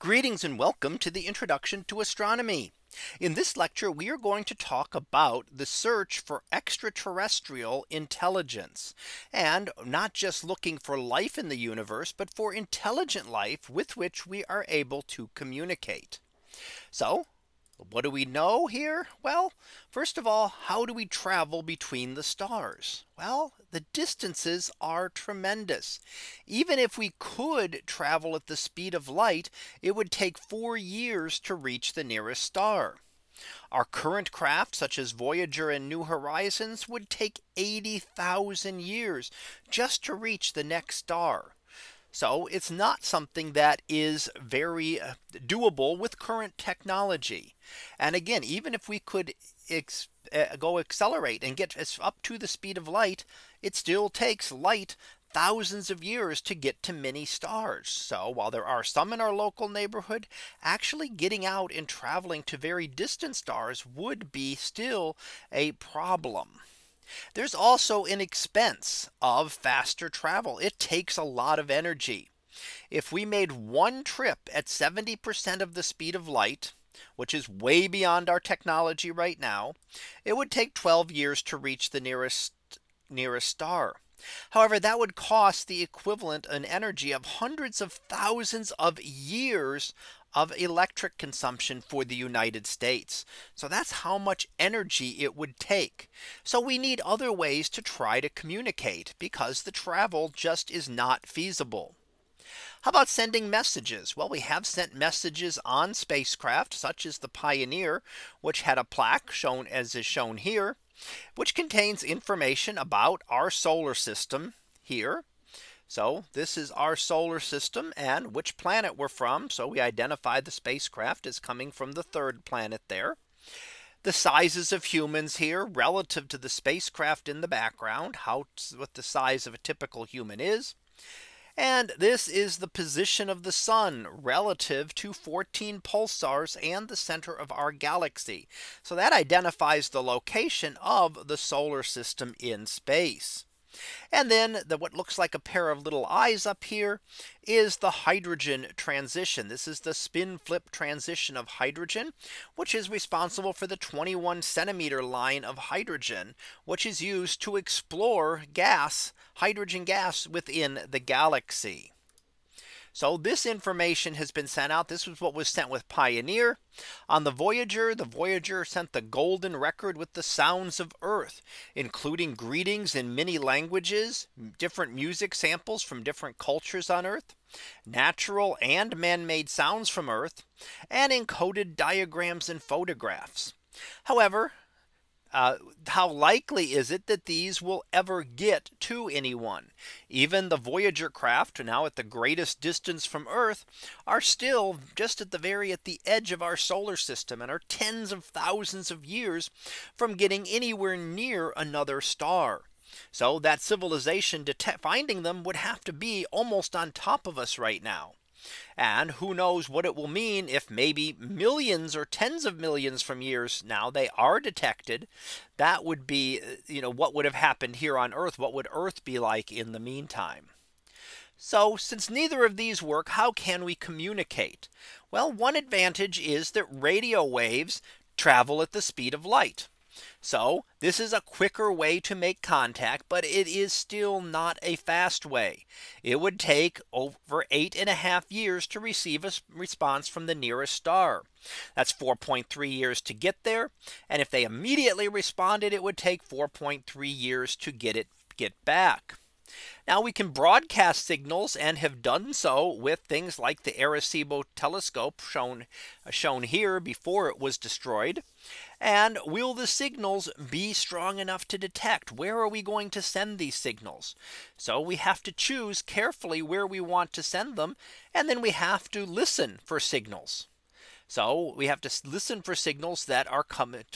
Greetings and welcome to the Introduction to Astronomy. In this lecture, we are going to talk about the search for extraterrestrial intelligence, and not just looking for life in the universe, but for intelligent life with which we are able to communicate. So what do we know here? Well, first of all, how do we travel between the stars? Well, the distances are tremendous. Even if we could travel at the speed of light, it would take 4 years to reach the nearest star. Our current craft, such as Voyager and New Horizons, would take 80,000 years just to reach the next star. So it's not something that is very doable with current technology. And again, even if we could accelerate and get up to the speed of light, it still takes light thousands of years to get to many stars. So while there are some in our local neighborhood, actually getting out and traveling to very distant stars would be still a problem. There's also an expense of faster travel. It takes a lot of energy. If we made one trip at 70% of the speed of light, which is way beyond our technology right now, it would take 12 years to reach the nearest star. However, that would cost the equivalent in energy of hundreds of thousands of years of electric consumption for the United States. So that's how much energy it would take. So we need other ways to try to communicate because the travel just is not feasible. How about sending messages? Well, we have sent messages on spacecraft such as the Pioneer, which had a plaque shown as is shown here, which contains information about our solar system here. So this is our solar system and which planet we're from. So we identify the spacecraft as coming from the third planet there. The sizes of humans here relative to the spacecraft in the background, what the size of a typical human is. And this is the position of the sun relative to 14 pulsars and the center of our galaxy. So that identifies the location of the solar system in space. And then what looks like a pair of little eyes up here is the hydrogen transition. This is the spin flip transition of hydrogen, which is responsible for the 21-centimeter line of hydrogen, which is used to explore gas, hydrogen gas within the galaxy. So this information has been sent out. This was what was sent with Pioneer. On the Voyager sent the golden record with the sounds of Earth, including greetings in many languages, different music samples from different cultures on Earth, natural and man-made sounds from Earth, and encoded diagrams and photographs. However, how likely is it that these will ever get to anyone? Even the Voyager craft, now at the greatest distance from Earth, are still just at the edge of our solar system and are tens of thousands of years from getting anywhere near another star. So that civilization finding them would have to be almost on top of us right now. And who knows what it will mean if maybe millions or tens of millions from years now they are detected. That would be, you know, what would have happened here on Earth? What would Earth be like in the meantime? So since neither of these work, how can we communicate? Well, one advantage is that radio waves travel at the speed of light. So this is a quicker way to make contact, but it is still not a fast way. It would take over 8.5 years to receive a response from the nearest star. That's 4.3 years to get there. And if they immediately responded, it would take 4.3 years to get back. Now we can broadcast signals and have done so with things like the Arecibo telescope shown here before it was destroyed. And will the signals be strong enough to detect? Where are we going to send these signals? So we have to choose carefully where we want to send them, and then we have to listen for signals. So we have to listen for signals that are coming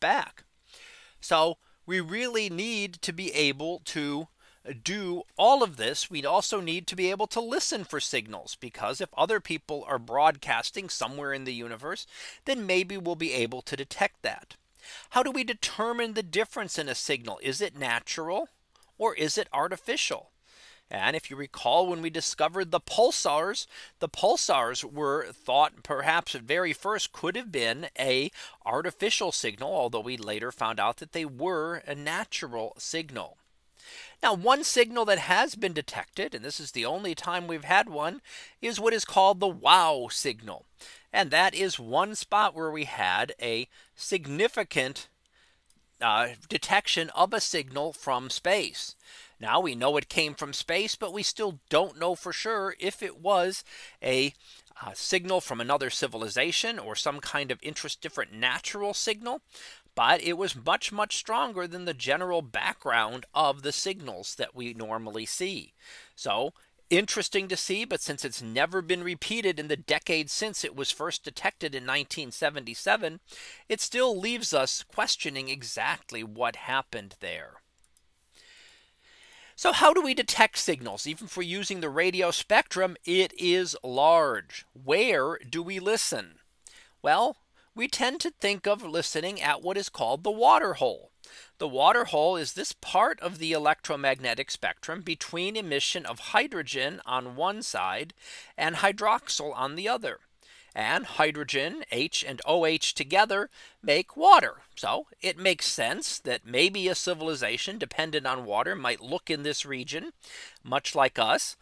back. So we really need to be able to do all of this. We'd also need to be able to listen for signals, because if other people are broadcasting somewhere in the universe, then maybe we'll be able to detect that. How do we determine the difference in a signal? Is it natural or is it artificial? And if you recall, when we discovered the pulsars were thought perhaps at very first could have been a artificial signal, although we later found out that they were a natural signal. Now, one signal that has been detected, and this is the only time we've had one, is what is called the Wow signal. And that is one spot where we had a significant detection of a signal from space. Now we know it came from space, but we still don't know for sure if it was a signal from another civilization or some kind of different natural signal. But it was much, much stronger than the general background of the signals that we normally see. So interesting to see, but since it's never been repeated in the decade since it was first detected in 1977, it still leaves us questioning exactly what happened there. So how do we detect signals? Even if we're using the radio spectrum, it is large. Where do we listen? Well, we tend to think of listening at what is called the water hole. The water hole is this part of the electromagnetic spectrum between emission of hydrogen on one side and hydroxyl on the other. And hydrogen, H and OH together make water. So it makes sense that maybe a civilization dependent on water might look in this region, much like us.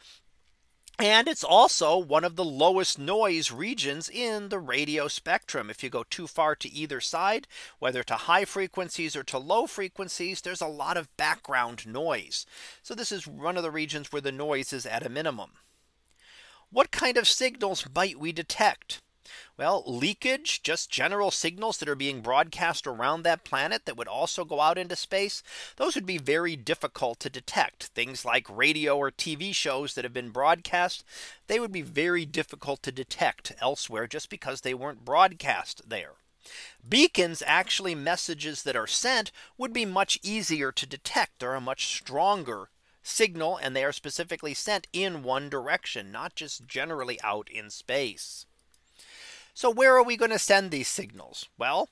And it's also one of the lowest noise regions in the radio spectrum. If you go too far to either side, whether to high frequencies or to low frequencies, there's a lot of background noise. So this is one of the regions where the noise is at a minimum. What kind of signals might we detect? Well, leakage, just general signals that are being broadcast around that planet that would also go out into space. Those would be very difficult to detect. Things like radio or TV shows that have been broadcast, they would be very difficult to detect elsewhere just because they weren't broadcast there. Beacons, actually messages that are sent, would be much easier to detect. They're a much stronger signal and they are specifically sent in one direction, not just generally out in space. So where are we going to send these signals? Well,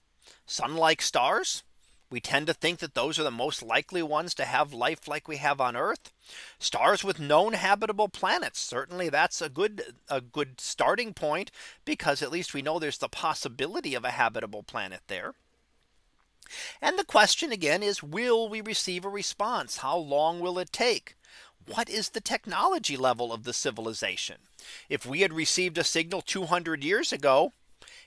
sun-like stars. We tend to think that those are the most likely ones to have life like we have on Earth. Stars with known habitable planets. Certainly that's a good starting point, because at least we know there's the possibility of a habitable planet there. And the question again is, will we receive a response? How long will it take? What is the technology level of the civilization? If we had received a signal 200 years ago,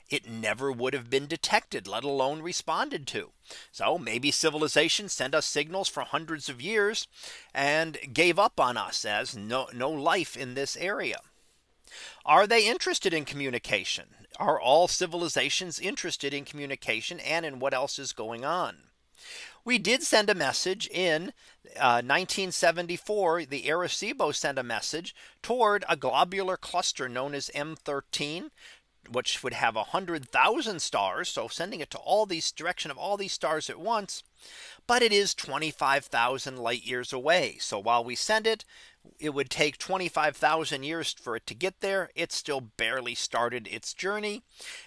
it never would have been detected, let alone responded to. So maybe civilization sent us signals for hundreds of years and gave up on us as no life in this area. Are they interested in communication? Are all civilizations interested in communication and in what else is going on? We did send a message in 1974. The Arecibo sent a message toward a globular cluster known as M13, which would have 100,000 stars. So sending it to all these direction of all these stars at once. But it is 25,000 light years away. So while we send it, it would take 25,000 years for it to get there. It still barely started its journey.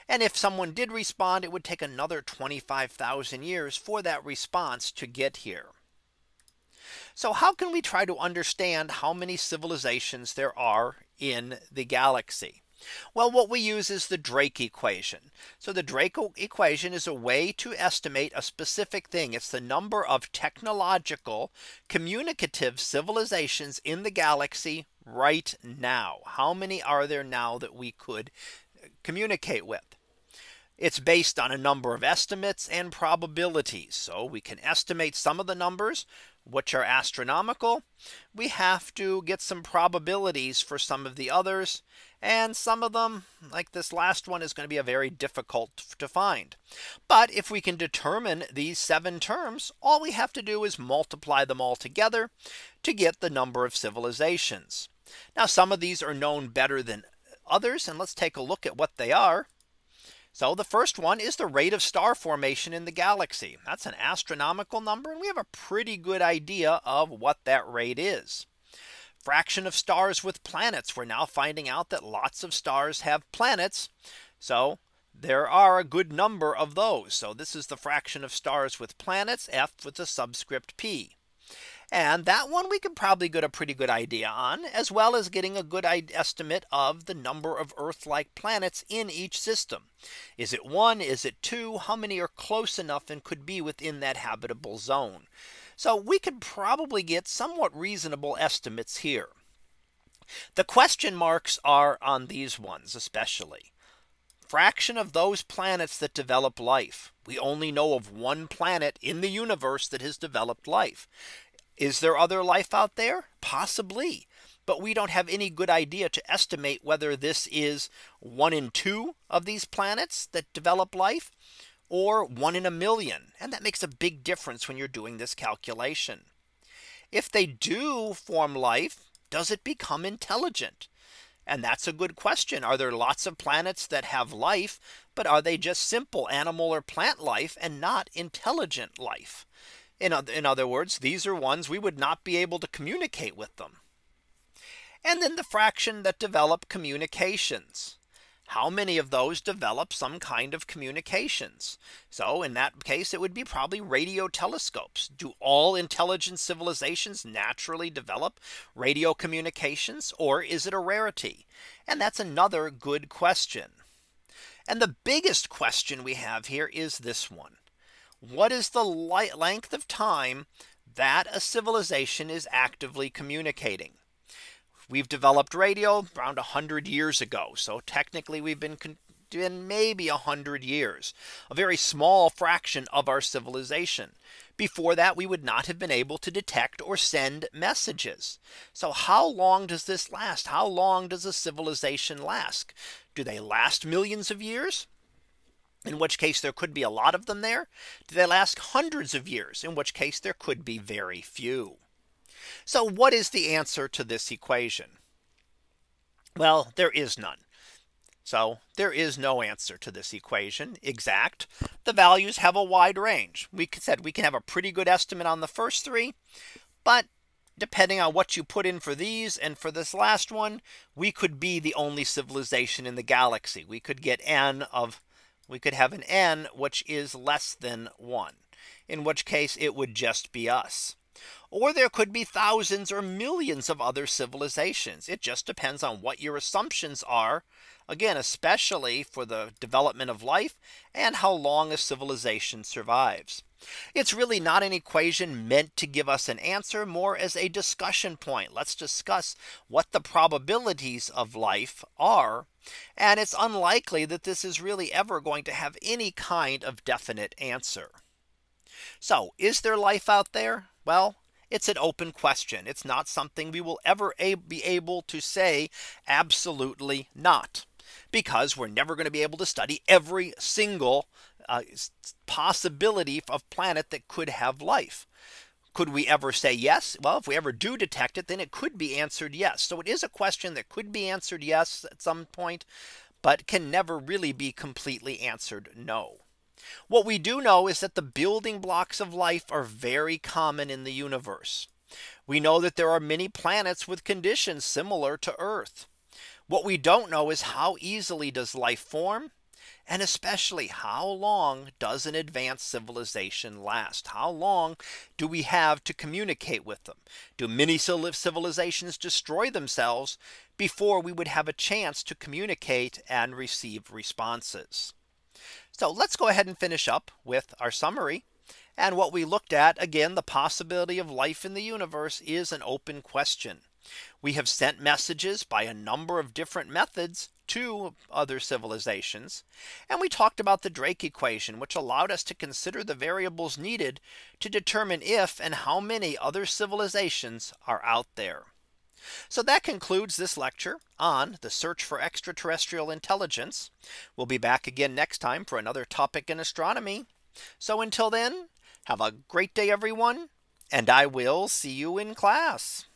And if someone did respond, it would take another 25,000 years for that response to get here. So how can we try to understand how many civilizations there are in the galaxy? Well, what we use is the Drake equation. So the Drake equation is a way to estimate a specific thing. It's the number of technological, communicative civilizations in the galaxy right now. How many are there now that we could communicate with? It's based on a number of estimates and probabilities. So we can estimate some of the numbers, which are astronomical. We have to get some probabilities for some of the others. And some of them, like this last one, is going to be very difficult to find. But if we can determine these 7 terms, all we have to do is multiply them all together to get the number of civilizations. Now, some of these are known better than others. And let's take a look at what they are. So the first one is the rate of star formation in the galaxy. That's an astronomical number, and we have a pretty good idea of what that rate is. Fraction of stars with planets. We're now finding out that lots of stars have planets. So there are a good number of those. So this is the fraction of stars with planets, F with a subscript P. And that one we can probably get a pretty good idea on, as well as getting a good estimate of the number of Earth-like planets in each system. Is it one? Is it two? How many are close enough and could be within that habitable zone? So we could probably get somewhat reasonable estimates here. The question marks are on these ones, especially. Fraction of those planets that develop life. We only know of one planet in the universe that has developed life. Is there other life out there? Possibly, but we don't have any good idea to estimate whether this is 1 in 2 of these planets that develop life or 1 in a million. And that makes a big difference when you're doing this calculation. If they do form life, does it become intelligent? And that's a good question. Are there lots of planets that have life, but are they just simple animal or plant life and not intelligent life? In other words, these are ones we would not be able to communicate with them. And then the fraction that develop communications. How many of those develop some kind of communications? So in that case, it would be probably radio telescopes. Do all intelligent civilizations naturally develop radio communications, or is it a rarity? And that's another good question. And the biggest question we have here is this one. What is the length of time that a civilization is actively communicating? We've developed radio around 100 years ago. So technically we've been maybe 100 years, a very small fraction of our civilization. Before that, we would not have been able to detect or send messages. So how long does this last? How long does a civilization last? Do they last millions of years? In which case there could be a lot of them there. Do they last hundreds of years? In which case there could be very few. So what is the answer to this equation? Well, there is none. So there is no answer to this equation exact. The values have a wide range. We said we can have a pretty good estimate on the first three, but depending on what you put in for these and for this last one, we could be the only civilization in the galaxy. We could get we could have an n which is less than 1, in which case it would just be us. Or there could be thousands or millions of other civilizations. It just depends on what your assumptions are, again, especially for the development of life and how long a civilization survives. It's really not an equation meant to give us an answer, more as a discussion point. Let's discuss what the probabilities of life are. And it's unlikely that this is really ever going to have any kind of definite answer. So is there life out there? Well, it's an open question. It's not something we will ever be able to say absolutely not, because we're never going to be able to study every single possibility of planet that could have life. Could we ever say yes? Well, if we ever do detect it, then it could be answered yes. So it is a question that could be answered yes at some point, but can never really be completely answered no. What we do know is that the building blocks of life are very common in the universe. We know that there are many planets with conditions similar to Earth. What we don't know is how easily does life form, and especially how long does an advanced civilization last? How long do we have to communicate with them? Do many civilizations destroy themselves before we would have a chance to communicate and receive responses? So let's go ahead and finish up with our summary. And what we looked at, again, the possibility of life in the universe is an open question. We have sent messages by a number of different methods to other civilizations. And we talked about the Drake equation, which allowed us to consider the variables needed to determine if and how many other civilizations are out there. So that concludes this lecture on the search for extraterrestrial intelligence. We'll be back again next time for another topic in astronomy. So until then, have a great day, everyone, and I will see you in class.